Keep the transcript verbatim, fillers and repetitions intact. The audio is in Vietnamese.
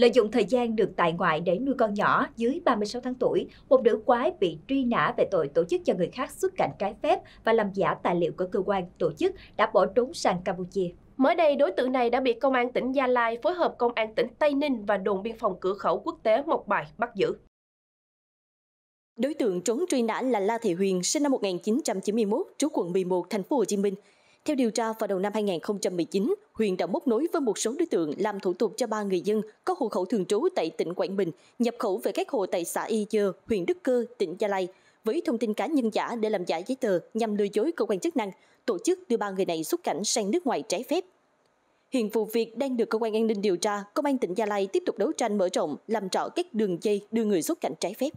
Lợi dụng thời gian được tại ngoại để nuôi con nhỏ dưới ba mươi sáu tháng tuổi, một nữ quái bị truy nã về tội tổ chức cho người khác xuất cảnh trái phép và làm giả tài liệu của cơ quan, tổ chức đã bỏ trốn sang Campuchia. Mới đây, đối tượng này đã bị Công an tỉnh Gia Lai phối hợp Công an tỉnh Tây Ninh và đồn biên phòng cửa khẩu quốc tế Mộc Bài bắt giữ. Đối tượng trốn truy nã là La Thị Huyền, sinh năm một nghìn chín trăm chín mươi mốt, trú quận mười một, thành phố Hồ Chí Minh. Theo điều tra, vào đầu năm hai nghìn không trăm mười chín, Huyền đã móc nối với một số đối tượng làm thủ tục cho ba người dân có hộ khẩu thường trú tại tỉnh Quảng Bình, nhập khẩu về các hộ tại xã Yơ, huyện Đức Cơ, tỉnh Gia Lai, với thông tin cá nhân giả để làm giả giấy tờ nhằm lừa dối cơ quan chức năng, tổ chức đưa ba người này xuất cảnh sang nước ngoài trái phép. Hiện vụ việc đang được cơ quan an ninh điều tra, Công an tỉnh Gia Lai tiếp tục đấu tranh mở rộng, làm rõ các đường dây đưa người xuất cảnh trái phép.